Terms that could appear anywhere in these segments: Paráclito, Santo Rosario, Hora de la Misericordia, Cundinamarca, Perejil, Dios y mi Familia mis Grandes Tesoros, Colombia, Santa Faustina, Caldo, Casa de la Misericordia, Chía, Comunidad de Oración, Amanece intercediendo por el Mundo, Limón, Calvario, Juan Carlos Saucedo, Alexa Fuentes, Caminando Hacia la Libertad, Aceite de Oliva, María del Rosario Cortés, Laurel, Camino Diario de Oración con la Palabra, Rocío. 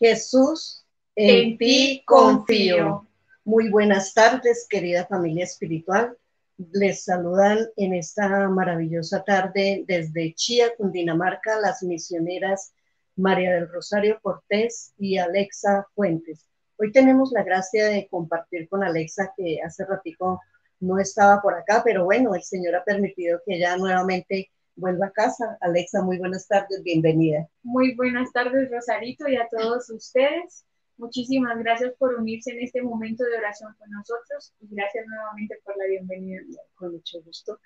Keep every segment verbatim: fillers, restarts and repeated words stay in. Jesús, en ti confío. Muy buenas tardes, querida familia espiritual. Les saludan en esta maravillosa tarde desde Chía, Cundinamarca, las misioneras María del Rosario Cortés y Alexa Fuentes. Hoy tenemos la gracia de compartir con Alexa, que hace ratito no estaba por acá, pero bueno, el Señor ha permitido que ella nuevamente vuelva a casa. Alexa, muy buenas tardes, bienvenida. Muy buenas tardes, Rosarito, y a todos ustedes. Muchísimas gracias por unirse en este momento de oración con nosotros y gracias nuevamente por la bienvenida. Con mucho gusto.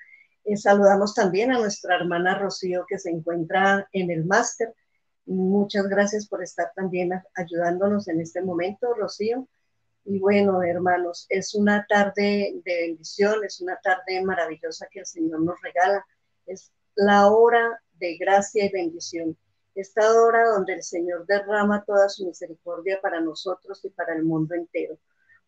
Eh, saludamos también a nuestra hermana Rocío, que se encuentra en el máster. Muchas gracias por estar también ayudándonos en este momento, Rocío. Y bueno, hermanos, es una tarde de bendición, es una tarde maravillosa que el Señor nos regala. Es la hora de gracia y bendición. Esta hora donde el Señor derrama toda su misericordia para nosotros y para el mundo entero.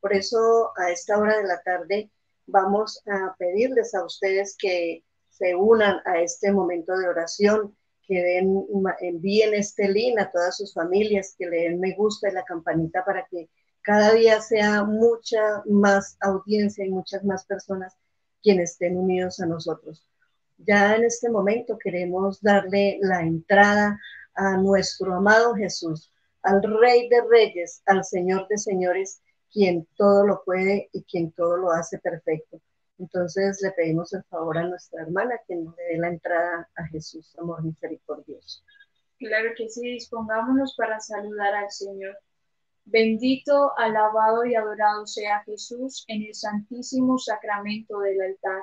Por eso, a esta hora de la tarde, vamos a pedirles a ustedes que se unan a este momento de oración, que den, envíen este link a todas sus familias, que le den me gusta y la campanita para que cada día sea mucha más audiencia y muchas más personas quienes estén unidos a nosotros. Ya en este momento queremos darle la entrada a nuestro amado Jesús, al Rey de Reyes, al Señor de Señores, quien todo lo puede y quien todo lo hace perfecto. Entonces le pedimos el favor a nuestra hermana que nos dé la entrada a Jesús, amor misericordioso. Claro que sí, dispongámonos para saludar al Señor. Bendito, alabado y adorado sea Jesús en el santísimo sacramento del altar.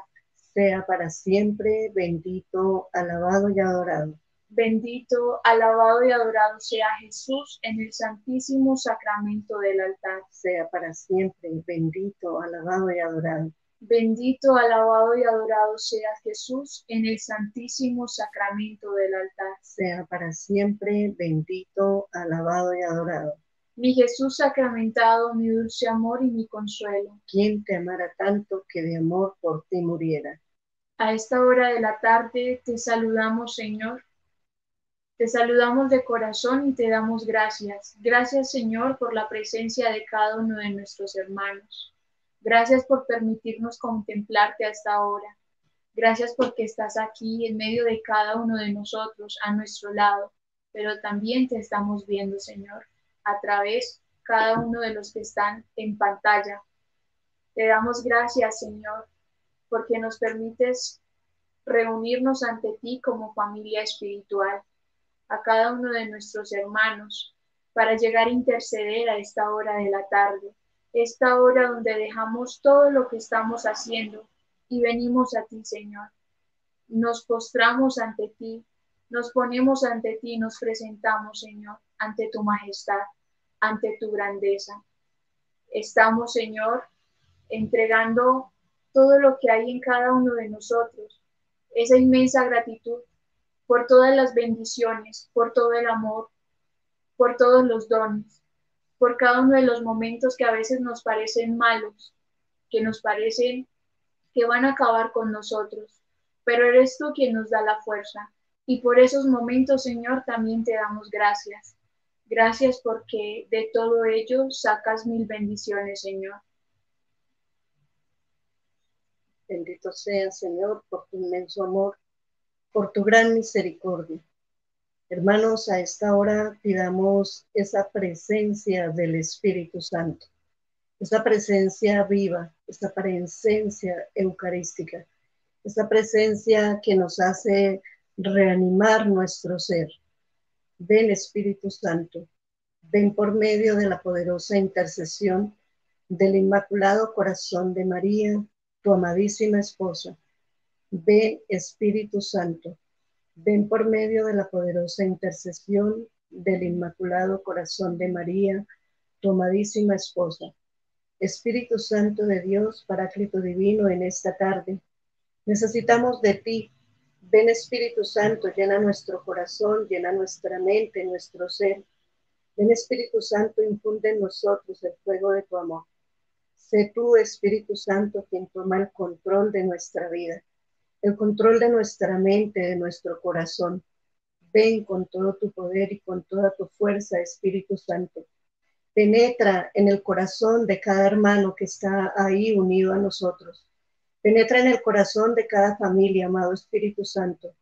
Sea para siempre bendito, alabado y adorado. Bendito, alabado y adorado sea Jesús en el santísimo sacramento del altar. Sea para siempre bendito, alabado y adorado. Bendito, alabado y adorado sea Jesús en el santísimo sacramento del altar. Sea para siempre bendito, alabado y adorado. Mi Jesús sacramentado, mi dulce amor y mi consuelo. ¿Quién te amara tanto que de amor por ti muriera? A esta hora de la tarde te saludamos, Señor. Te saludamos de corazón y te damos gracias. Gracias, Señor, por la presencia de cada uno de nuestros hermanos. Gracias por permitirnos contemplarte a esta hora. Gracias porque estás aquí en medio de cada uno de nosotros, a nuestro lado. Pero también te estamos viendo, Señor, a través de cada uno de los que están en pantalla. Te damos gracias, Señor, porque nos permites reunirnos ante ti como familia espiritual, a cada uno de nuestros hermanos, para llegar a interceder a esta hora de la tarde, esta hora donde dejamos todo lo que estamos haciendo y venimos a ti, Señor. Nos postramos ante ti, nos ponemos ante ti, nos presentamos, Señor, ante tu majestad, ante tu grandeza. Estamos, Señor, entregando todo lo que hay en cada uno de nosotros, esa inmensa gratitud por todas las bendiciones, por todo el amor, por todos los dones, por cada uno de los momentos que a veces nos parecen malos, que nos parecen que van a acabar con nosotros, pero eres tú quien nos da la fuerza. Y por esos momentos, Señor, también te damos gracias. Gracias porque de todo ello sacas mil bendiciones, Señor. Bendito sea, Señor, por tu inmenso amor, por tu gran misericordia. Hermanos, a esta hora pidamos esa presencia del Espíritu Santo, esa presencia viva, esa presencia eucarística, esa presencia que nos hace reanimar nuestro ser. Ven, Espíritu Santo, ven por medio de la poderosa intercesión del Inmaculado Corazón de María, tu amadísima esposa. Ven, Espíritu Santo, ven por medio de la poderosa intercesión del Inmaculado Corazón de María, tu amadísima esposa. Espíritu Santo de Dios, Paráclito Divino, en esta tarde necesitamos de ti. Ven, Espíritu Santo, llena nuestro corazón, llena nuestra mente, nuestro ser. Ven, Espíritu Santo, infunde en nosotros el fuego de tu amor. Sé tú, Espíritu Santo, quien toma el control de nuestra vida, el control de nuestra mente, de nuestro corazón. Ven con todo tu poder y con toda tu fuerza, Espíritu Santo. Penetra en el corazón de cada hermano que está ahí unido a nosotros. Penetra en el corazón de cada familia, amado Espíritu Santo.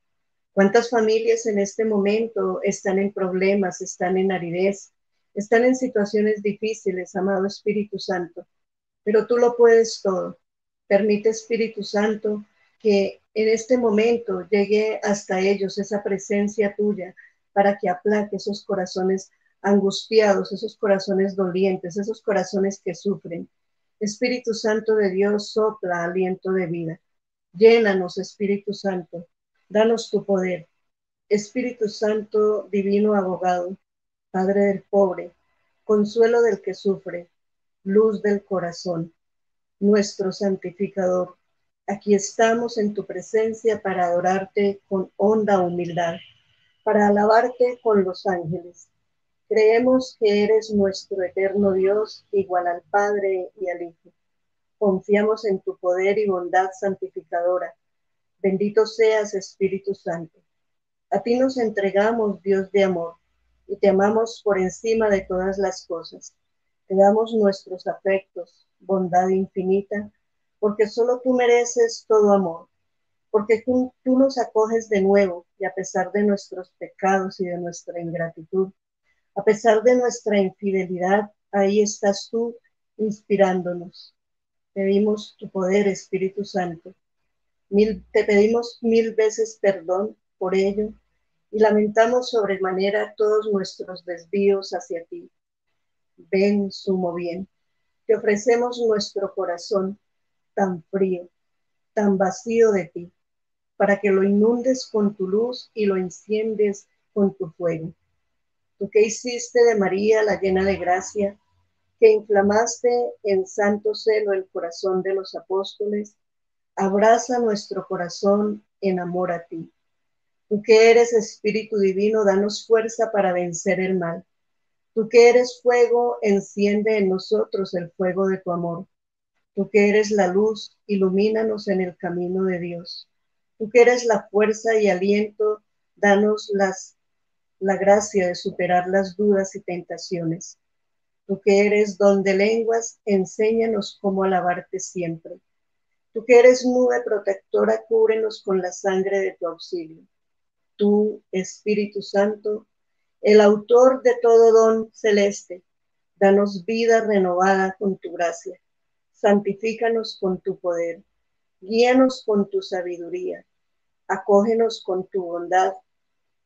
¿Cuántas familias en este momento están en problemas, están en aridez, están en situaciones difíciles, amado Espíritu Santo? Pero tú lo puedes todo. Permite, Espíritu Santo, que en este momento llegue hasta ellos esa presencia tuya para que aplaque esos corazones angustiados, esos corazones dolientes, esos corazones que sufren. Espíritu Santo de Dios, sopla aliento de vida. Llénanos, Espíritu Santo. Danos tu poder. Espíritu Santo, divino abogado, Padre del pobre, consuelo del que sufre, luz del corazón, nuestro santificador. Aquí estamos en tu presencia para adorarte con honda humildad, para alabarte con los ángeles. Creemos que eres nuestro eterno Dios, igual al Padre y al Hijo. Confiamos en tu poder y bondad santificadora. Bendito seas, Espíritu Santo. A ti nos entregamos, Dios de amor, y te amamos por encima de todas las cosas. Te damos nuestros afectos, bondad infinita, porque solo tú mereces todo amor, porque tú, tú nos acoges de nuevo, y a pesar de nuestros pecados y de nuestra ingratitud, a pesar de nuestra infidelidad, ahí estás tú inspirándonos. Pedimos tu poder, Espíritu Santo. Mil, te pedimos mil veces perdón por ello y lamentamos sobremanera todos nuestros desvíos hacia ti. Ven, sumo bien. Te ofrecemos nuestro corazón tan frío, tan vacío de ti, para que lo inundes con tu luz y lo enciendes con tu fuego. Tú que hiciste de María la llena de gracia, que inflamaste en santo celo el corazón de los apóstoles, abraza nuestro corazón en amor a ti. Tú que eres Espíritu Divino, danos fuerza para vencer el mal. Tú que eres fuego, enciende en nosotros el fuego de tu amor. Tú que eres la luz, ilumínanos en el camino de Dios. Tú que eres la fuerza y aliento, danos las la gracia de superar las dudas y tentaciones. Tú que eres don de lenguas, enséñanos cómo alabarte siempre. Tú que eres nube protectora, cúbrenos con la sangre de tu auxilio. Tú, Espíritu Santo, el autor de todo don celeste, danos vida renovada con tu gracia. Santifícanos con tu poder. Guíanos con tu sabiduría. Acógenos con tu bondad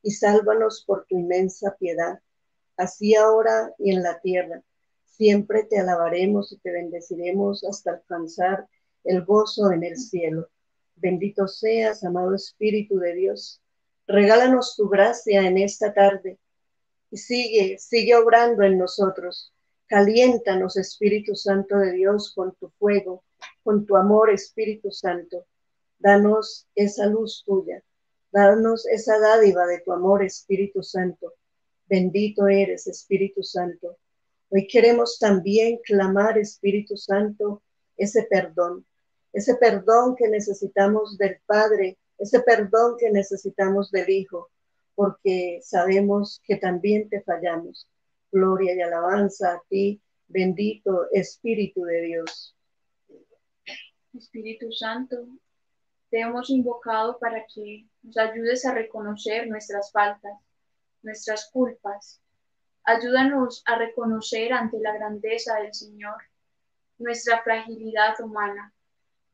y sálvanos por tu inmensa piedad, así ahora y en la tierra. Siempre te alabaremos y te bendeciremos hasta alcanzar el gozo en el cielo. Bendito seas, amado Espíritu de Dios. Regálanos tu gracia en esta tarde y sigue, sigue obrando en nosotros. Caliéntanos, Espíritu Santo de Dios, con tu fuego, con tu amor, Espíritu Santo. Danos esa luz tuya. Danos esa dádiva de tu amor, Espíritu Santo. Bendito eres, Espíritu Santo. Hoy queremos también clamar, Espíritu Santo, ese perdón. Ese perdón que necesitamos del Padre, ese perdón que necesitamos del Hijo, porque sabemos que también te fallamos. Gloria y alabanza a ti, bendito Espíritu de Dios. Espíritu Santo, te hemos invocado para que nos ayudes a reconocer nuestras faltas, nuestras culpas. Ayúdanos a reconocer ante la grandeza del Señor nuestra fragilidad humana.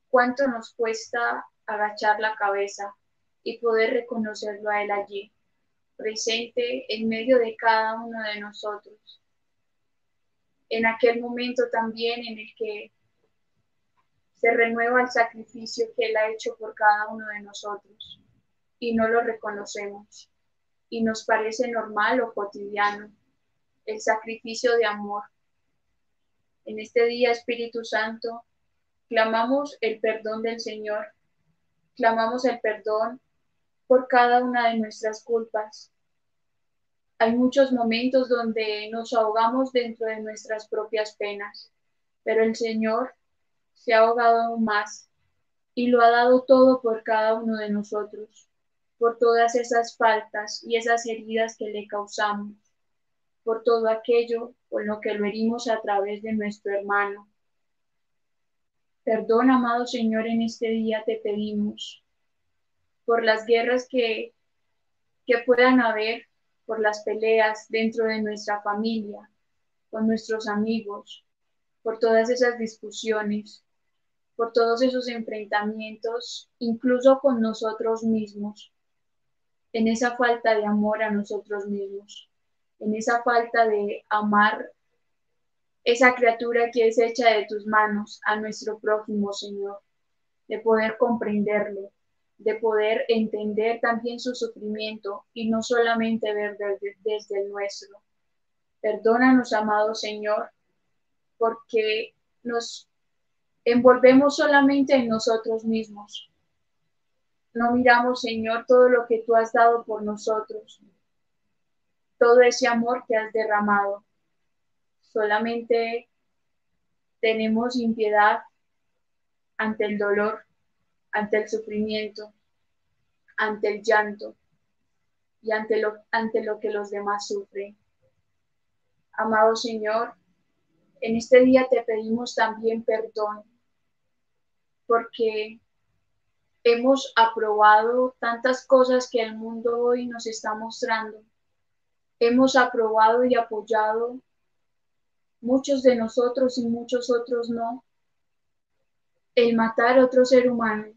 Cuánto nos cuesta agachar la cabeza y poder reconocerlo a Él allí, presente en medio de cada uno de nosotros. En aquel momento también en el que se renueva el sacrificio que Él ha hecho por cada uno de nosotros y no lo reconocemos y nos parece normal o cotidiano el sacrificio de amor. En este día, Espíritu Santo, clamamos el perdón del Señor, clamamos el perdón por cada una de nuestras culpas. Hay muchos momentos donde nos ahogamos dentro de nuestras propias penas, pero el Señor se ha ahogado aún más y lo ha dado todo por cada uno de nosotros. por todas esas faltas y esas heridas que le causamos, por todo aquello por lo que lo herimos a través de nuestro hermano. Perdón, amado Señor, en este día te pedimos por las guerras que, que puedan haber, por las peleas dentro de nuestra familia, con nuestros amigos, por todas esas discusiones, por todos esos enfrentamientos, incluso con nosotros mismos, en esa falta de amor a nosotros mismos, en esa falta de amar esa criatura que es hecha de tus manos, a nuestro prójimo, Señor, de poder comprenderlo, de poder entender también su sufrimiento y no solamente ver desde, desde el nuestro. Perdónanos, amado Señor, porque nos envolvemos solamente en nosotros mismos. No miramos, Señor, todo lo que tú has dado por nosotros, todo ese amor que has derramado. Solamente tenemos impiedad ante el dolor, ante el sufrimiento, ante el llanto y ante lo, ante lo que los demás sufren. Amado Señor, en este día te pedimos también perdón porque hemos aprobado tantas cosas que el mundo hoy nos está mostrando. Hemos aprobado y apoyado, muchos de nosotros y muchos otros no, el matar a otro ser humano,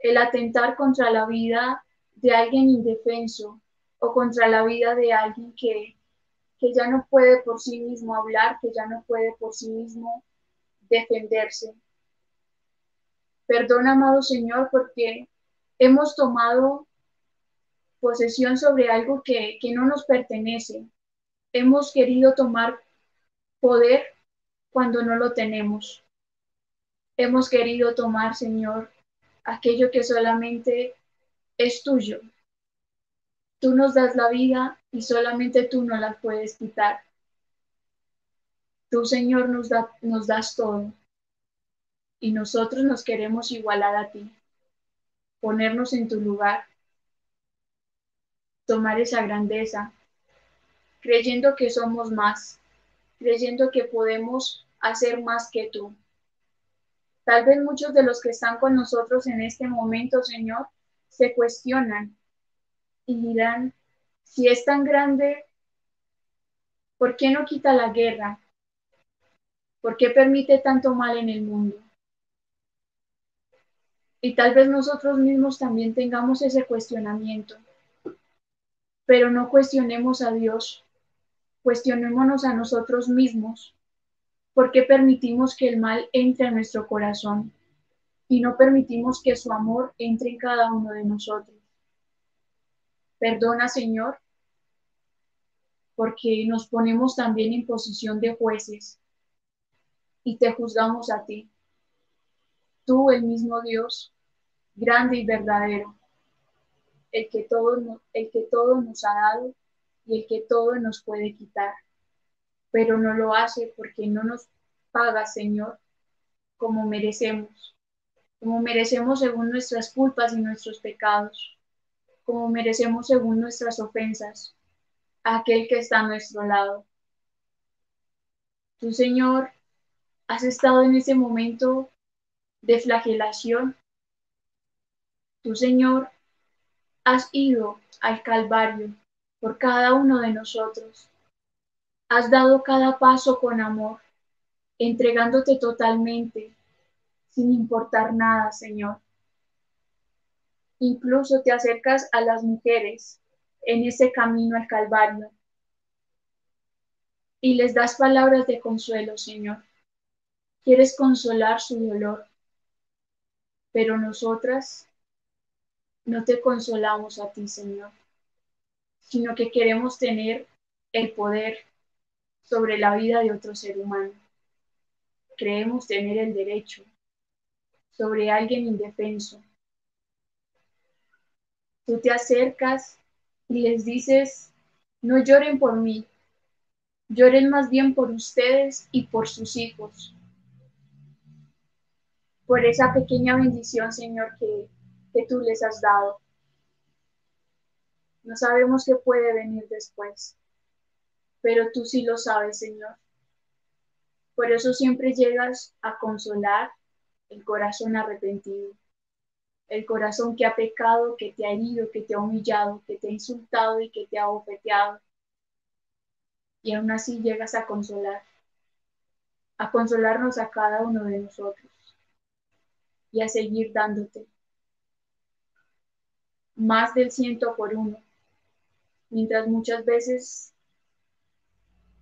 el atentar contra la vida de alguien indefenso o contra la vida de alguien que, que ya no puede por sí mismo hablar, que ya no puede por sí mismo defenderse. Perdón, amado Señor, porque hemos tomado posesión sobre algo que, que no nos pertenece. Hemos querido tomar poder cuando no lo tenemos. Hemos querido tomar, Señor, aquello que solamente es tuyo. Tú nos das la vida y solamente tú no la puedes quitar. Tú, Señor, nos, da, nos das todo. Y nosotros nos queremos igualar a ti. Ponernos en tu lugar. Tomar esa grandeza, creyendo que somos más, creyendo que podemos hacer más que tú. Tal vez muchos de los que están con nosotros en este momento, Señor, se cuestionan y dirán, si es tan grande, ¿por qué no quita la guerra? ¿Por qué permite tanto mal en el mundo? Y tal vez nosotros mismos también tengamos ese cuestionamiento, pero no cuestionemos a Dios. Cuestionémonos a nosotros mismos, porque permitimos que el mal entre a nuestro corazón y no permitimos que su amor entre en cada uno de nosotros. Perdona, Señor, porque nos ponemos también en posición de jueces y te juzgamos a ti, tú el mismo Dios, grande y verdadero, el que todo, el que todo nos ha dado, y el que todo nos puede quitar, pero no lo hace porque no nos paga, Señor, como merecemos, como merecemos según nuestras culpas y nuestros pecados, como merecemos según nuestras ofensas, a aquel que está a nuestro lado. Tú, Señor, has estado en ese momento de flagelación. Tú, Señor, has ido al Calvario por cada uno de nosotros. Has dado cada paso con amor, entregándote totalmente, sin importar nada, Señor. Incluso te acercas a las mujeres en ese camino al Calvario y les das palabras de consuelo, Señor. Quieres consolar su dolor, pero nosotras no te consolamos a ti, Señor, sino que queremos tener el poder sobre la vida de otro ser humano. Creemos tener el derecho sobre alguien indefenso. Tú te acercas y les dices, no lloren por mí, lloren más bien por ustedes y por sus hijos. Por esa pequeña bendición, Señor, que, que tú les has dado. No sabemos qué puede venir después, pero tú sí lo sabes, Señor. Por eso siempre llegas a consolar el corazón arrepentido, el corazón que ha pecado, que te ha herido, que te ha humillado, que te ha insultado y que te ha bofeteado. Y aún así llegas a consolar, a consolarnos a cada uno de nosotros y a seguir dándote más del ciento por uno, mientras muchas veces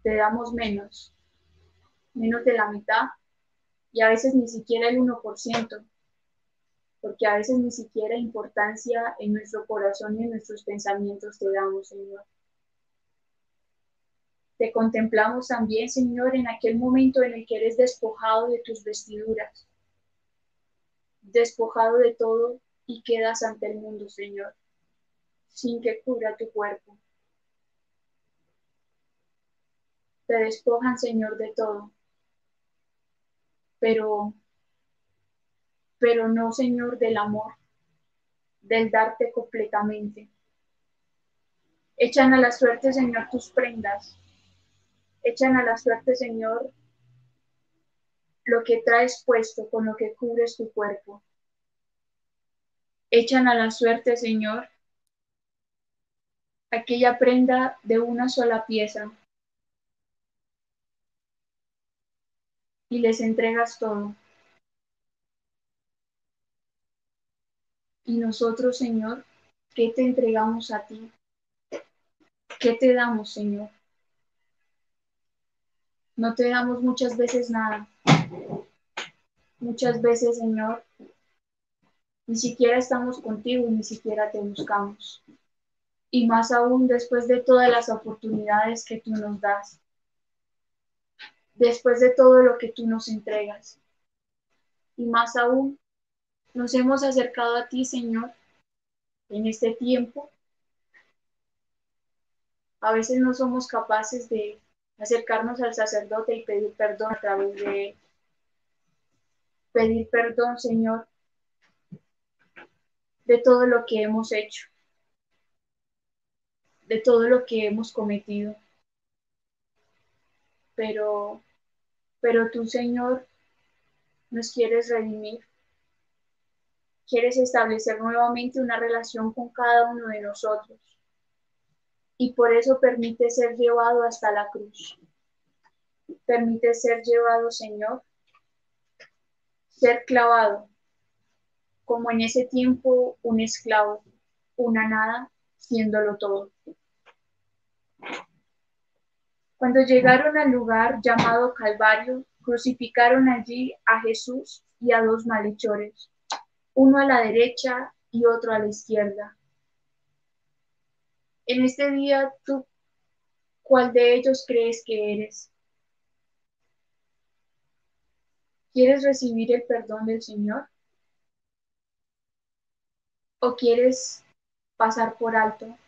te damos menos. menos de la mitad, y a veces ni siquiera el uno por ciento, porque a veces ni siquiera importancia en nuestro corazón y en nuestros pensamientos te damos, Señor. Te contemplamos también, Señor, en aquel momento en el que eres despojado de tus vestiduras, despojado de todo y quedas ante el mundo, Señor, sin que cubra tu cuerpo. Te despojan, Señor, de todo. Pero, pero no, Señor, del amor, del darte completamente. Echan a la suerte, Señor, tus prendas. Echan a la suerte, Señor, lo que traes puesto, con lo que cubres tu cuerpo. Echan a la suerte, Señor, aquella prenda de una sola pieza. Y les entregas todo. Y nosotros, Señor, ¿qué te entregamos a ti? ¿Qué te damos, Señor? No te damos muchas veces nada. Muchas veces, Señor, ni siquiera estamos contigo y ni siquiera te buscamos. Y más aún después de todas las oportunidades que tú nos das. Después de todo lo que tú nos entregas. Y más aún, nos hemos acercado a ti, Señor, en este tiempo. A veces no somos capaces de acercarnos al sacerdote y pedir perdón a través de él. Pedir perdón, Señor, de todo lo que hemos hecho, de todo lo que hemos cometido. Pero, pero tú, Señor, nos quieres redimir. Quieres establecer nuevamente una relación con cada uno de nosotros. Y por eso permite ser llevado hasta la cruz. Permite ser llevado, Señor, ser clavado, como en ese tiempo un esclavo, una nada, siéndolo todo. Cuando llegaron al lugar llamado Calvario, crucificaron allí a Jesús y a dos malhechores, uno a la derecha y otro a la izquierda. En este día, ¿tú cuál de ellos crees que eres? ¿Quieres recibir el perdón del Señor? ¿O quieres pasar por alto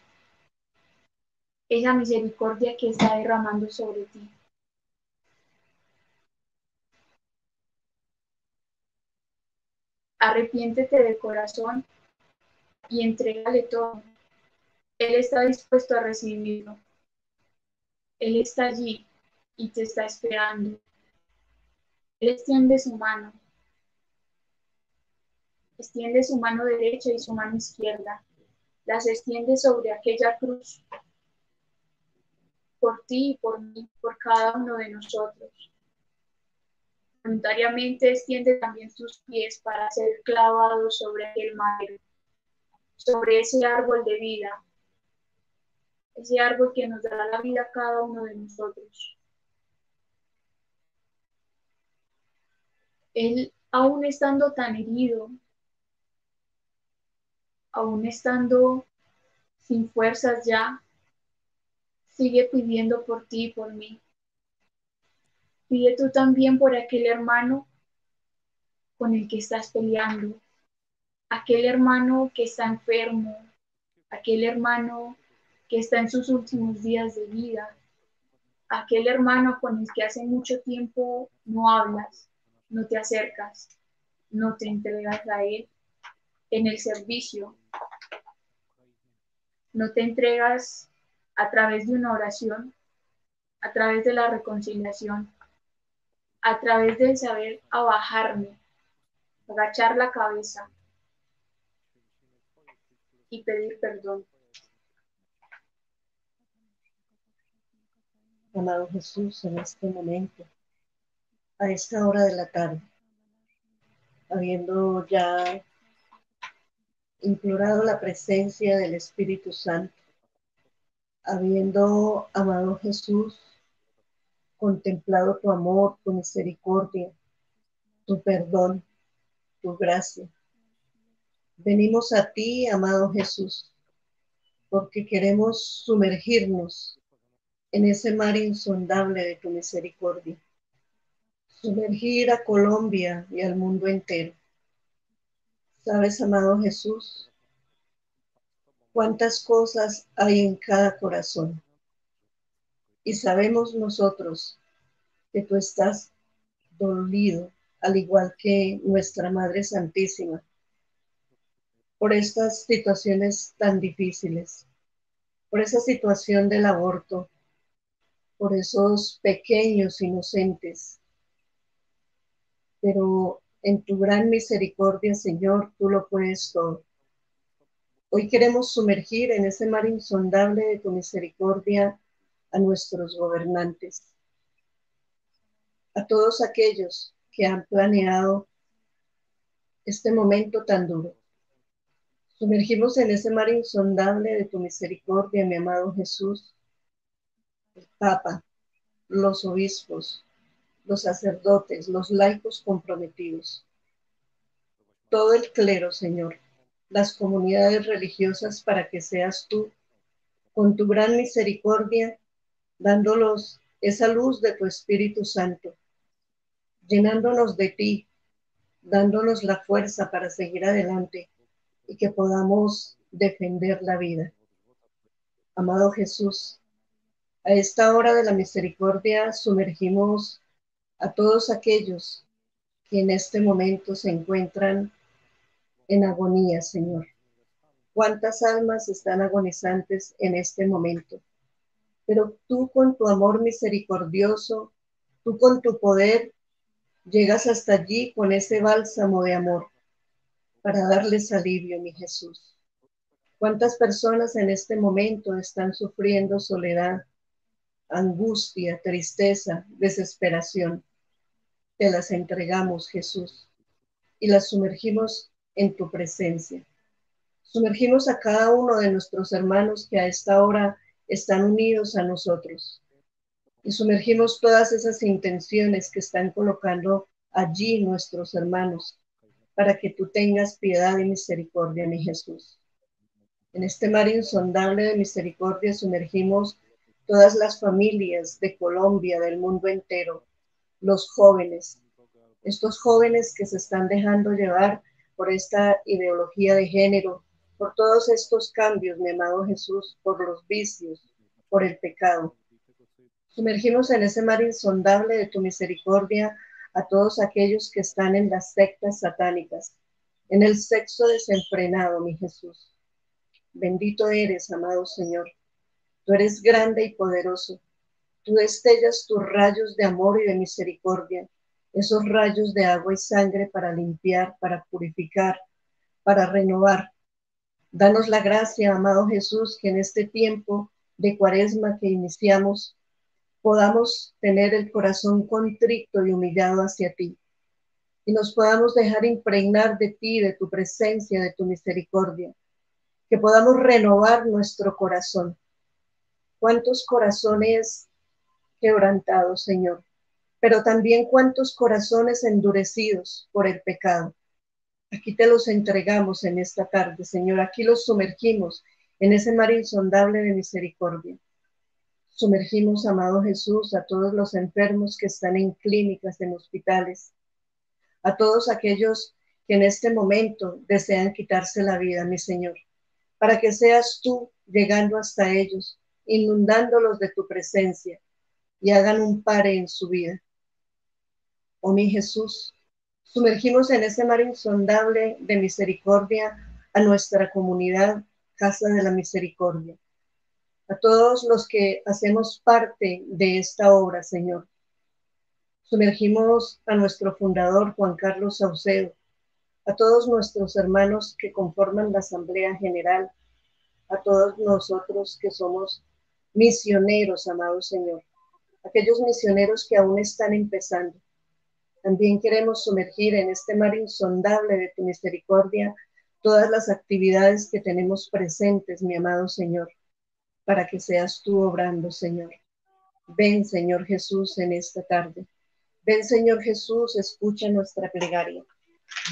esa misericordia que está derramando sobre ti? Arrepiéntete de corazón y entrégale todo. Él está dispuesto a recibirlo. Él está allí y te está esperando. Él extiende su mano. Extiende su mano derecha y su mano izquierda. Las extiende sobre aquella cruz. Por ti y por mí, por cada uno de nosotros. Voluntariamente extiende también tus pies para ser clavados sobre el madero, sobre ese árbol de vida, ese árbol que nos dará la vida a cada uno de nosotros. Él, aún estando tan herido, aún estando sin fuerzas ya, sigue pidiendo por ti y por mí. Pide tú también por aquel hermano con el que estás peleando. Aquel hermano que está enfermo. Aquel hermano que está en sus últimos días de vida. Aquel hermano con el que hace mucho tiempo no hablas, no te acercas, no te entregas a él en el servicio. no te entregas a través de una oración, a través de la reconciliación, a través del saber abajarme, agachar la cabeza y pedir perdón. Amado Jesús, en este momento, a esta hora de la tarde, habiendo ya implorado la presencia del Espíritu Santo, habiendo, amado Jesús, contemplado tu amor, tu misericordia, tu perdón, tu gracia. Venimos a ti, amado Jesús, porque queremos sumergirnos en ese mar insondable de tu misericordia. Sumergir a Colombia y al mundo entero. Sabes, amado Jesús, cuántas cosas hay en cada corazón. Y sabemos nosotros que tú estás dolido, al igual que nuestra Madre Santísima, por estas situaciones tan difíciles, por esa situación del aborto, por esos pequeños inocentes. Pero en tu gran misericordia, Señor, tú lo puedes todo. Hoy queremos sumergir en ese mar insondable de tu misericordia a nuestros gobernantes, a todos aquellos que han planeado este momento tan duro. Sumergimos en ese mar insondable de tu misericordia, mi amado Jesús, el Papa, los obispos, los sacerdotes, los laicos comprometidos, todo el clero, Señor, las comunidades religiosas, para que seas tú, con tu gran misericordia, dándolos esa luz de tu Espíritu Santo, llenándonos de ti, dándonos la fuerza para seguir adelante y que podamos defender la vida. Amado Jesús, a esta hora de la misericordia sumergimos a todos aquellos que en este momento se encuentran en agonía, Señor. ¿Cuántas almas están agonizantes en este momento? Pero tú, con tu amor misericordioso, tú con tu poder, llegas hasta allí con ese bálsamo de amor para darles alivio, mi Jesús. ¿Cuántas personas en este momento están sufriendo soledad, angustia, tristeza, desesperación? Te las entregamos, Jesús, y las sumergimos en tu presencia. Sumergimos a cada uno de nuestros hermanos que a esta hora están unidos a nosotros. Y sumergimos todas esas intenciones que están colocando allí nuestros hermanos, para que tú tengas piedad y misericordia, mi Jesús. En este mar insondable de misericordia sumergimos todas las familias de Colombia, del mundo entero, los jóvenes, estos jóvenes que se están dejando llevar por esta ideología de género, por todos estos cambios, mi amado Jesús, por los vicios, por el pecado. Sumergimos en ese mar insondable de tu misericordia a todos aquellos que están en las sectas satánicas, en el sexo desenfrenado, mi Jesús. Bendito eres, amado Señor. Tú eres grande y poderoso. Tú destellas tus rayos de amor y de misericordia, esos rayos de agua y sangre para limpiar, para purificar, para renovar. Danos la gracia, amado Jesús, que en este tiempo de Cuaresma que iniciamos, podamos tener el corazón contrito y humillado hacia ti, y nos podamos dejar impregnar de ti, de tu presencia, de tu misericordia, que podamos renovar nuestro corazón. Cuántos corazones quebrantados, Señor, pero también cuántos corazones endurecidos por el pecado. Aquí te los entregamos en esta tarde, Señor, aquí los sumergimos en ese mar insondable de misericordia. Sumergimos, amado Jesús, a todos los enfermos que están en clínicas, en hospitales, a todos aquellos que en este momento desean quitarse la vida, mi Señor, para que seas tú llegando hasta ellos, inundándolos de tu presencia y hagan un pare en su vida. Oh, mi Jesús, sumergimos en ese mar insondable de misericordia a nuestra comunidad, Casa de la Misericordia. A todos los que hacemos parte de esta obra, Señor. Sumergimos a nuestro fundador, Juan Carlos Saucedo, a todos nuestros hermanos que conforman la Asamblea General, a todos nosotros que somos misioneros, amado Señor, aquellos misioneros que aún están empezando. También queremos sumergir en este mar insondable de tu misericordia todas las actividades que tenemos presentes, mi amado Señor, para que seas tú obrando, Señor. Ven, Señor Jesús, en esta tarde. Ven, Señor Jesús, escucha nuestra plegaria.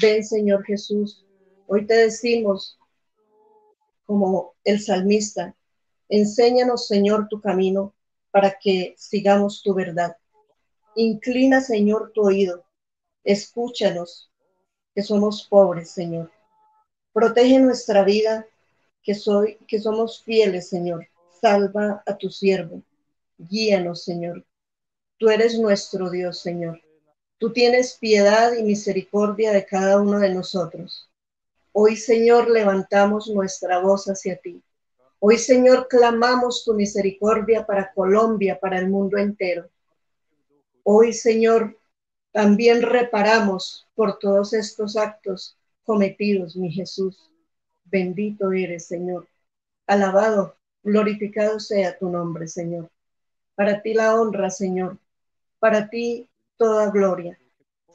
Ven, Señor Jesús, hoy te decimos, como el salmista, enséñanos, Señor, tu camino para que sigamos tu verdad. Inclina, Señor, tu oído. Escúchanos, que somos pobres, Señor. Protege nuestra vida, que, soy, que somos fieles, Señor. Salva a tu siervo. Guíanos, Señor. Tú eres nuestro Dios, Señor. Tú tienes piedad y misericordia de cada uno de nosotros. Hoy, Señor, levantamos nuestra voz hacia ti. Hoy, Señor, clamamos tu misericordia para Colombia, para el mundo entero. Hoy, Señor, también reparamos por todos estos actos cometidos, mi Jesús. Bendito eres, Señor. Alabado, glorificado sea tu nombre, Señor. Para ti la honra, Señor. Para ti toda gloria.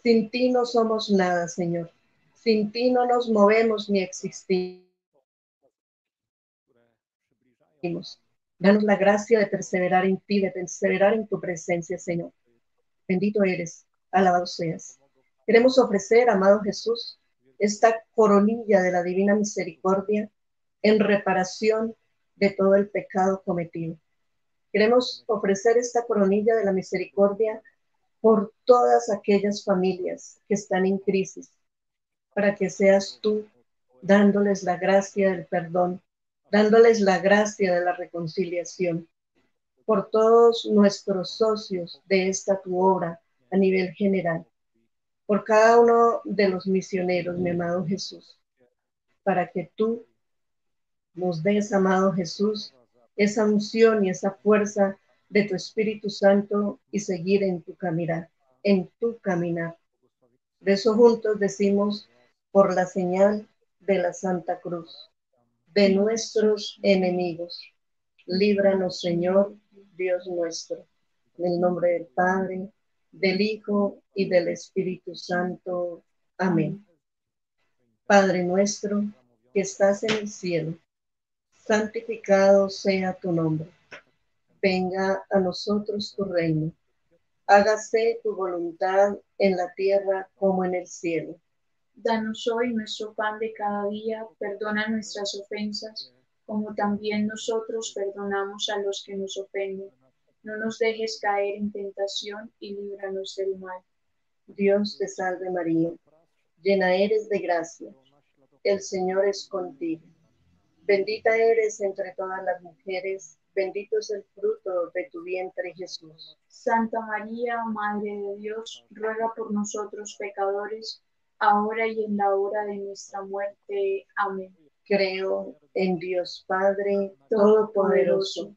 Sin ti no somos nada, Señor. Sin ti no nos movemos ni existimos. Danos la gracia de perseverar en ti, de perseverar en tu presencia, Señor. Bendito eres, alabado seas. Queremos ofrecer, amado Jesús, esta coronilla de la divina misericordia en reparación de todo el pecado cometido. Queremos ofrecer esta coronilla de la misericordia por todas aquellas familias que están en crisis, para que seas tú dándoles la gracia del perdón, dándoles la gracia de la reconciliación, por todos nuestros socios de esta tu obra a nivel general, por cada uno de los misioneros, mi amado Jesús, para que tú nos des, amado Jesús, esa unción y esa fuerza de tu Espíritu Santo y seguir en tu caminar, en tu caminar. De eso juntos decimos, por la señal de la Santa Cruz, de nuestros enemigos, líbranos, Señor, Dios nuestro. En el nombre del Padre, del Hijo y del Espíritu Santo. Amén. Padre nuestro, que estás en el cielo, santificado sea tu nombre. Venga a nosotros tu reino. Hágase tu voluntad en la tierra como en el cielo. Danos hoy nuestro pan de cada día. Perdona nuestras ofensas, como también nosotros perdonamos a los que nos ofenden. No nos dejes caer en tentación y líbranos del mal. Dios te salve, María. Llena eres de gracia. El Señor es contigo. Bendita eres entre todas las mujeres. Bendito es el fruto de tu vientre, Jesús. Santa María, Madre de Dios, ruega por nosotros pecadores, ahora y en la hora de nuestra muerte. Amén. Creo en Dios Padre Todopoderoso,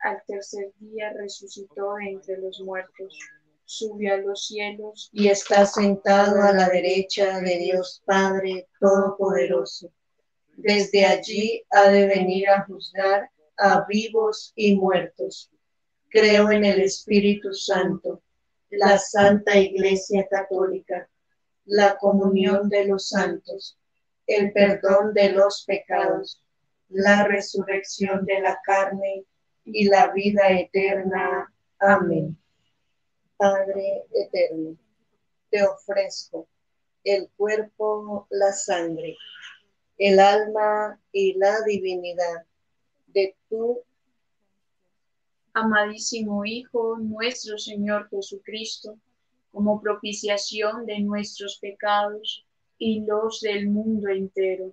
al tercer día resucitó entre los muertos, subió a los cielos y está sentado a la derecha de Dios Padre Todopoderoso. Desde allí ha de venir a juzgar a vivos y muertos. Creo en el Espíritu Santo, la Santa Iglesia Católica, la comunión de los santos, el perdón de los pecados, la resurrección de la carne y la vida eterna. Amén. Padre eterno, te ofrezco el cuerpo, la sangre, el alma y la divinidad de tu amadísimo Hijo, nuestro Señor Jesucristo, como propiciación de nuestros pecados y los del mundo entero.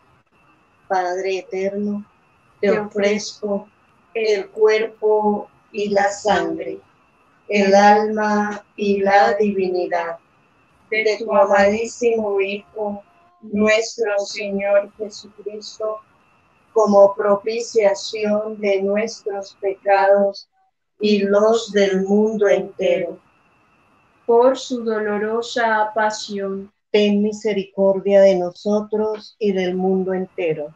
Padre eterno, te ofrezco el cuerpo y la sangre, el alma y la divinidad de tu amadísimo Hijo, nuestro Señor Jesucristo, como propiciación de nuestros pecados y los del mundo entero. Por su dolorosa pasión, ten misericordia de nosotros y del mundo entero.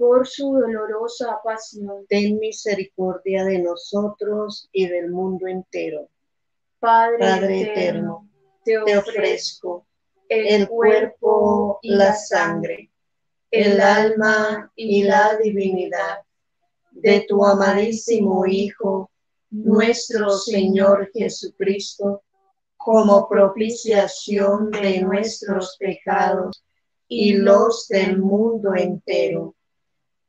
Por su dolorosa pasión, ten misericordia de nosotros y del mundo entero. Padre, Padre eterno, te ofrezco el cuerpo y la sangre, el alma y la divinidad de tu amadísimo Hijo, nuestro Señor Jesucristo, como propiciación de nuestros pecados y los del mundo entero.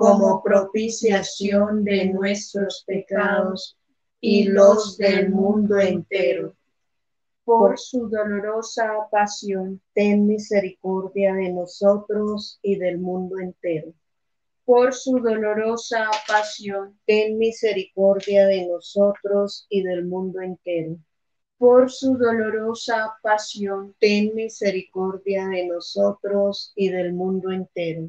como propiciación de nuestros pecados y los del mundo entero. Por su dolorosa pasión, ten misericordia de nosotros y del mundo entero. Por su dolorosa pasión, ten misericordia de nosotros y del mundo entero. Por su dolorosa pasión, ten misericordia de nosotros y del mundo entero.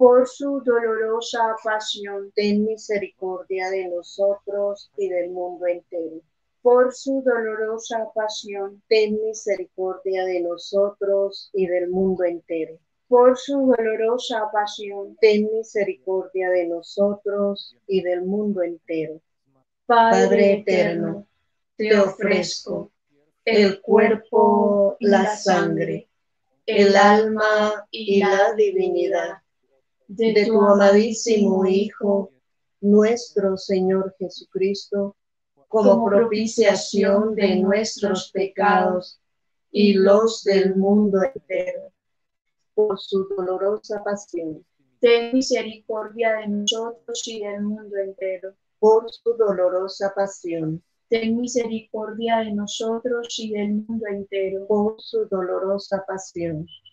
Por su dolorosa pasión, ten misericordia de nosotros y del mundo entero. Por su dolorosa pasión, ten misericordia de nosotros y del mundo entero. Por su dolorosa pasión, ten misericordia de nosotros y del mundo entero. Padre eterno, te ofrezco el cuerpo, la sangre, el alma y la divinidad de tu amadísimo Hijo, nuestro Señor Jesucristo, como propiciación de nuestros pecados y los del mundo entero. Por su dolorosa pasión, ten misericordia de nosotros y del mundo entero. Por su dolorosa pasión, ten misericordia de nosotros y del mundo entero. Por su dolorosa pasión,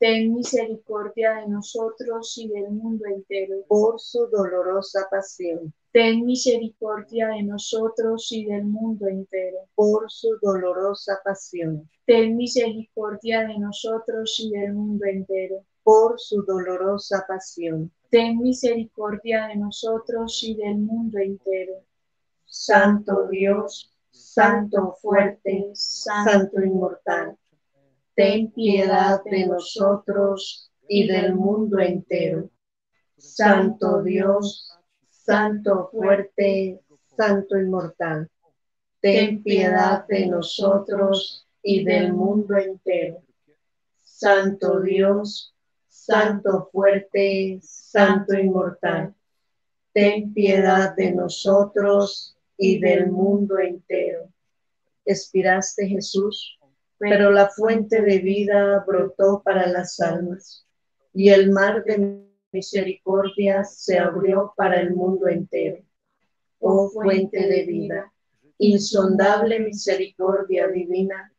ten misericordia de nosotros y del mundo entero. Por su dolorosa pasión, ten misericordia de nosotros y del mundo entero. Por su dolorosa pasión, ten misericordia de nosotros y del mundo entero. Por su dolorosa pasión, ten misericordia de nosotros y del mundo entero. Santo Dios, Santo fuerte, Santo inmortal, ten piedad de nosotros y del mundo entero. Santo Dios, Santo fuerte, Santo inmortal, ten piedad de nosotros y del mundo entero. Santo Dios, Santo fuerte, Santo inmortal, ten piedad de nosotros y del mundo entero. Expiraste, Jesús, pero la fuente de vida brotó para las almas, y el mar de misericordia se abrió para el mundo entero. Oh fuente de vida, insondable misericordia divina,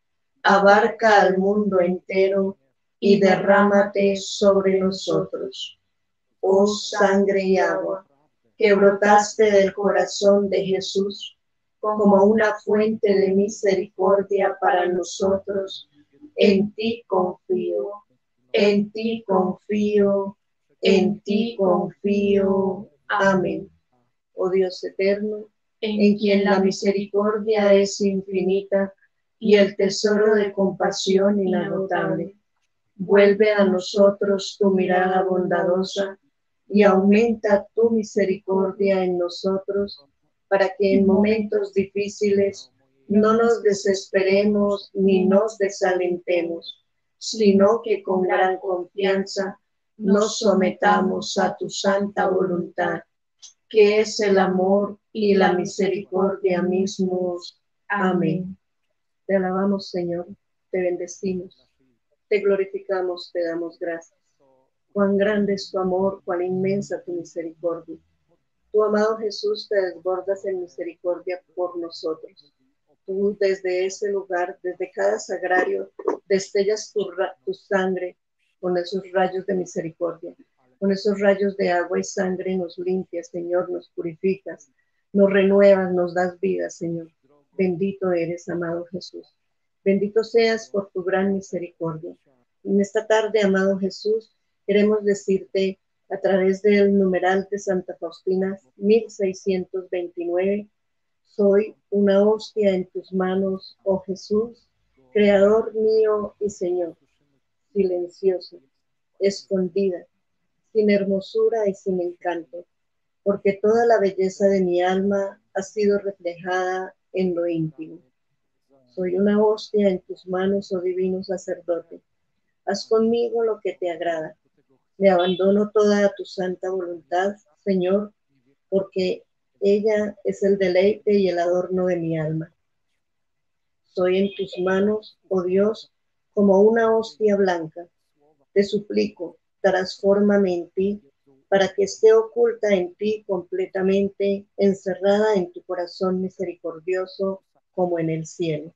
abarca al mundo entero y derrámate sobre nosotros. Oh sangre y agua, que brotaste del corazón de Jesús como una fuente de misericordia para nosotros, en ti confío, en ti confío, en ti confío. Amén. Oh Dios eterno, en quien la misericordia es infinita y el tesoro de compasión inagotable, vuelve a nosotros tu mirada bondadosa y aumenta tu misericordia en nosotros, para que en momentos difíciles no nos desesperemos ni nos desalentemos, sino que con gran confianza nos sometamos a tu santa voluntad, que es el amor y la misericordia mismos. Amén. Te alabamos, Señor, te bendecimos, te glorificamos, te damos gracias. Cuán grande es tu amor, cuán inmensa tu misericordia. Tu amado Jesús, te desbordas en misericordia por nosotros. Tú, desde ese lugar, desde cada sagrario, destellas tu, tu sangre con esos rayos de misericordia. Con esos rayos de agua y sangre nos limpias, Señor, nos purificas, nos renuevas, nos das vida, Señor. Bendito eres, amado Jesús. Bendito seas por tu gran misericordia. En esta tarde, amado Jesús, queremos decirte a través del numeral de Santa Faustina mil seiscientos veintinueve, soy una hostia en tus manos, oh Jesús, Creador mío y Señor, silenciosa, escondida, sin hermosura y sin encanto, porque toda la belleza de mi alma ha sido reflejada en lo íntimo. Soy una hostia en tus manos, oh divino sacerdote, haz conmigo lo que te agrada. Me abandono toda a tu santa voluntad, Señor, porque ella es el deleite y el adorno de mi alma. Soy en tus manos, oh Dios, como una hostia blanca. Te suplico, transfórmame en ti, para que esté oculta en ti completamente, encerrada en tu corazón misericordioso, como en el cielo.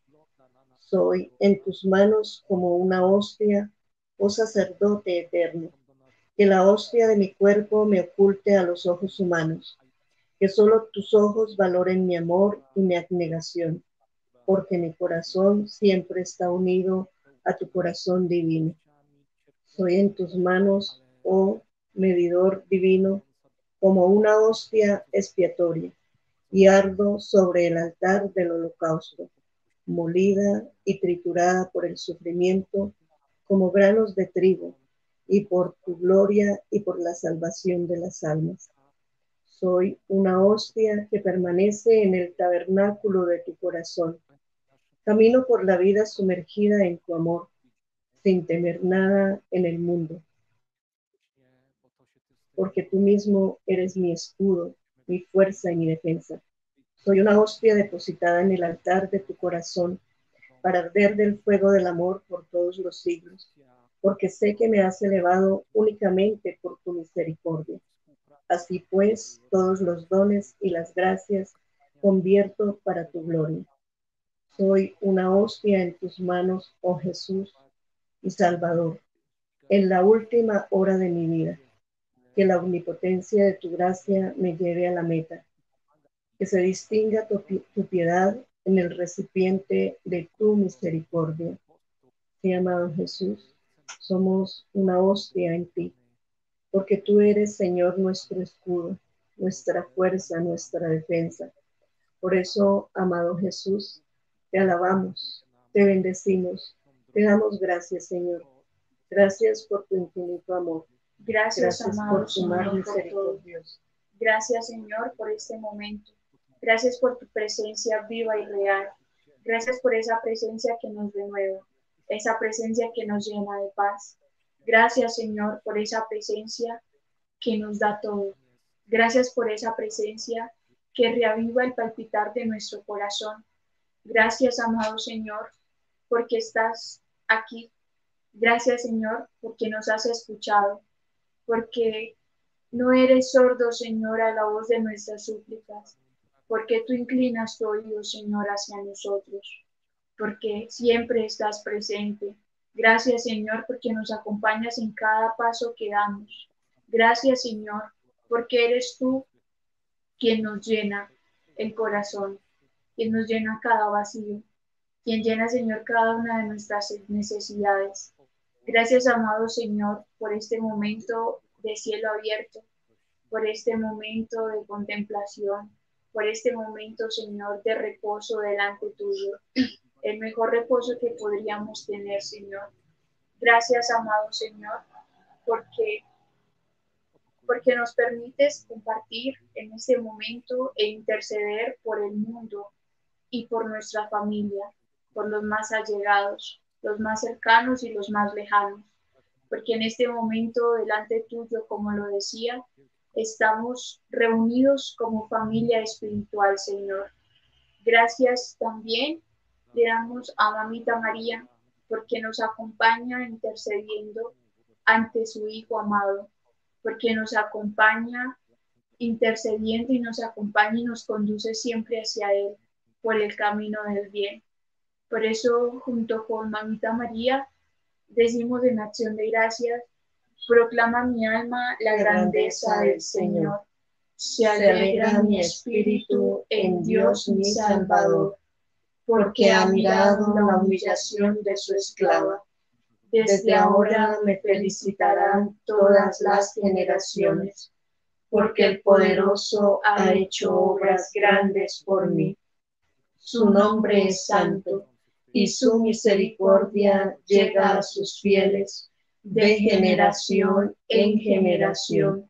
Soy en tus manos como una hostia, oh sacerdote eterno. Que la hostia de mi cuerpo me oculte a los ojos humanos. Que solo tus ojos valoren mi amor y mi abnegación, porque mi corazón siempre está unido a tu corazón divino. Soy en tus manos, oh medidor divino, como una hostia expiatoria, y ardo sobre el altar del holocausto, molida y triturada por el sufrimiento, como granos de trigo, y por tu gloria y por la salvación de las almas. Soy una hostia que permanece en el tabernáculo de tu corazón. Camino por la vida sumergida en tu amor, sin temer nada en el mundo. Porque tú mismo eres mi escudo, mi fuerza y mi defensa. Soy una hostia depositada en el altar de tu corazón, para arder del fuego del amor por todos los siglos. Porque sé que me has elevado únicamente por tu misericordia. Así pues, todos los dones y las gracias convierto para tu gloria. Soy una hostia en tus manos, oh Jesús y Salvador, en la última hora de mi vida. Que la omnipotencia de tu gracia me lleve a la meta. Que se distinga tu, tu piedad en el recipiente de tu misericordia. Sí, amado Jesús, somos una hostia en ti. Porque tú eres, Señor, nuestro escudo, nuestra fuerza, nuestra defensa. Por eso, amado Jesús, te alabamos, te bendecimos, te damos gracias, Señor. Gracias por tu infinito amor. Gracias, gracias amado, por tu mar misericordioso. Gracias, Señor, por este momento. Gracias por tu presencia viva y real. Gracias por esa presencia que nos renueva, esa presencia que nos llena de paz. Gracias, Señor, por esa presencia que nos da todo. Gracias por esa presencia que reaviva el palpitar de nuestro corazón. Gracias, amado Señor, porque estás aquí. Gracias, Señor, porque nos has escuchado. Porque no eres sordo, Señor, a la voz de nuestras súplicas. Porque tú inclinas tu oído, Señor, hacia nosotros. Porque siempre estás presente. Gracias, Señor, porque nos acompañas en cada paso que damos. Gracias, Señor, porque eres tú quien nos llena el corazón, quien nos llena cada vacío, quien llena, Señor, cada una de nuestras necesidades. Gracias, amado Señor, por este momento de cielo abierto, por este momento de contemplación, por este momento, Señor, de reposo delante tuyo. El mejor reposo que podríamos tener, Señor. Gracias, amado Señor, porque, porque nos permites compartir en este momento e interceder por el mundo y por nuestra familia, por los más allegados, los más cercanos y los más lejanos. Porque en este momento, delante tuyo, como lo decía, estamos reunidos como familia espiritual, Señor. Gracias también. Le damos a Mamita María porque nos acompaña intercediendo ante su Hijo amado, porque nos acompaña intercediendo y nos acompaña y nos conduce siempre hacia Él por el camino del bien. Por eso, junto con Mamita María, decimos en acción de gracias, proclama mi alma la grandeza del Señor. Se alegra mi espíritu en Dios mi Salvador. porque ha mirado la humillación de su esclava. Desde ahora me felicitarán todas las generaciones, porque el Poderoso ha hecho obras grandes por mí. Su nombre es santo, y su misericordia llega a sus fieles de generación en generación.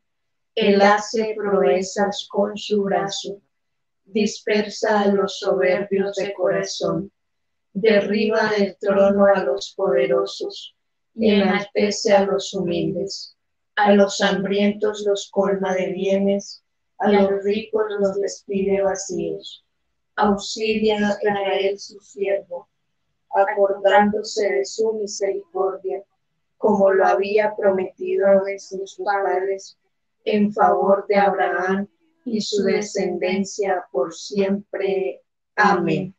Él hace proezas con su brazo, dispersa a los soberbios de corazón, derriba del trono a los poderosos y enaltece a los humildes. A los hambrientos los colma de bienes, a los ricos los despide vacíos. Auxilia a él su siervo, acordándose de su misericordia, como lo había prometido de sus padres, en favor de Abraham y su descendencia por siempre. Amén.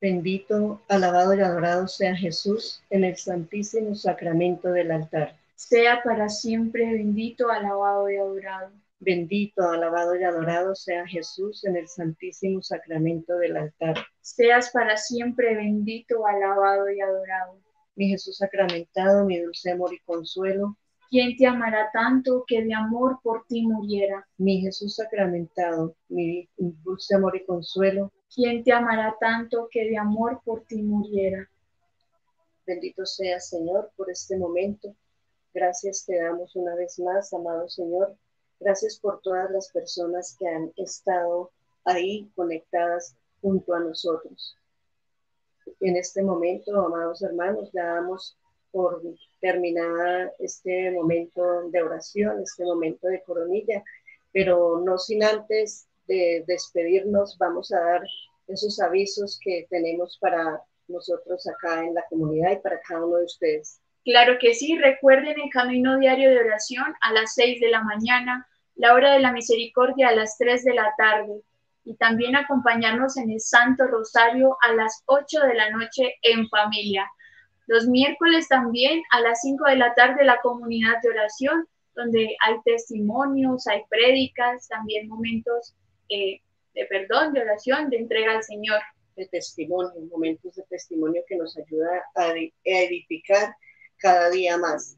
Bendito, alabado y adorado sea Jesús en el Santísimo Sacramento del altar. Sea para siempre bendito, alabado y adorado. Bendito, alabado y adorado sea Jesús en el Santísimo Sacramento del altar. Seas para siempre bendito, alabado y adorado. Mi Jesús sacramentado, mi dulce amor y consuelo. ¿Quién te amará tanto que de amor por ti muriera? Mi Jesús sacramentado, mi dulce amor y consuelo. ¿Quién te amará tanto que de amor por ti muriera? Bendito seas, Señor, por este momento. Gracias te damos una vez más, amado Señor. Gracias por todas las personas que han estado ahí conectadas junto a nosotros. En este momento, amados hermanos, ya damos por terminada este momento de oración, este momento de coronilla, pero no sin antes de despedirnos, vamos a dar esos avisos que tenemos para nosotros acá en la comunidad y para cada uno de ustedes. Claro que sí, recuerden el Camino Diario de Oración a las seis de la mañana, la Hora de la Misericordia a las tres de la tarde, y también acompañarnos en el Santo Rosario a las ocho de la noche en familia. Los miércoles también a las cinco de la tarde la Comunidad de Oración, donde hay testimonios, hay prédicas, también momentos eh, de perdón, de oración, de entrega al Señor. De testimonio, momentos de testimonio que nos ayuda a edificar cada día más.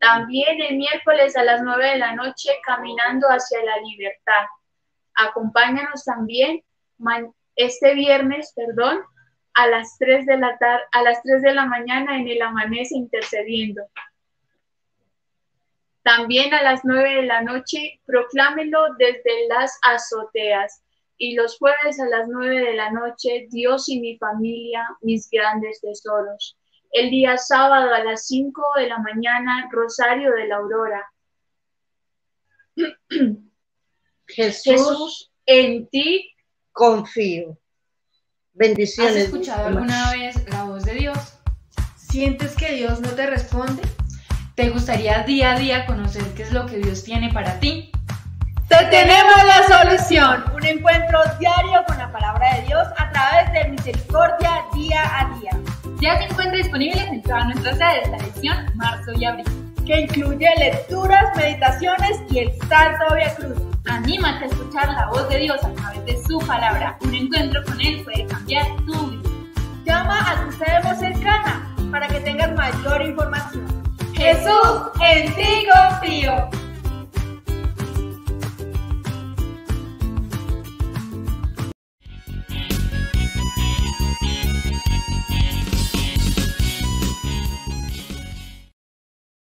También el miércoles a las nueve de la noche, Caminando Hacia la Libertad. Acompáñanos también este viernes, perdón, a las tres de la tarde, a las tres de la mañana en el Amanece Intercediendo. También a las nueve de la noche, Proclámenlo desde las azoteas. Y los jueves a las nueve de la noche, Dios y mi Familia, mis Grandes Tesoros. El día sábado a las cinco de la mañana, Rosario de la Aurora. Jesús, Jesús en ti confío. Bendiciones. ¿Has escuchado alguna vez la voz de Dios? ¿Sientes que Dios no te responde? ¿Te gustaría día a día conocer qué es lo que Dios tiene para ti? ¡Te tenemos la solución! Un encuentro diario con la palabra de Dios a través de misericordia día a día. Ya se encuentra disponible en todas nuestras sedes, la lección marzo y abril, que incluye lecturas, meditaciones y el Santo Via Cruz. Anímate a escuchar la voz de Dios a través de su palabra. Un encuentro con Él puede cambiar tu vida. Llama a tu sede más cercana para que tengas mayor información. Jesús, en ti confío.